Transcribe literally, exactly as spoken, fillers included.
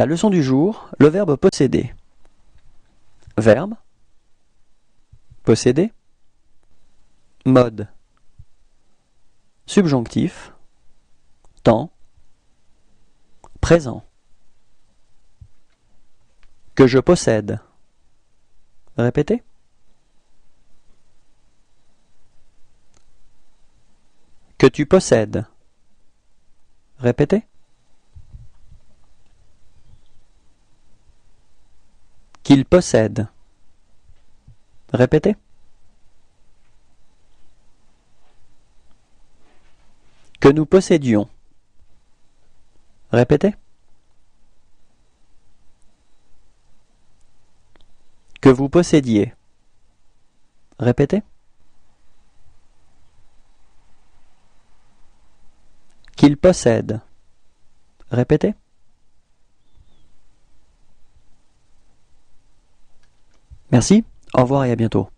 La leçon du jour, le verbe posséder. Verbe, posséder, mode, subjonctif, temps, présent. Que je possède. Répétez. Que tu possèdes. Répétez. Qu'il possède. Répétez. Que nous possédions. Répétez. Que vous possédiez. Répétez. Qu'il possède. Répétez. Merci, au revoir et à bientôt.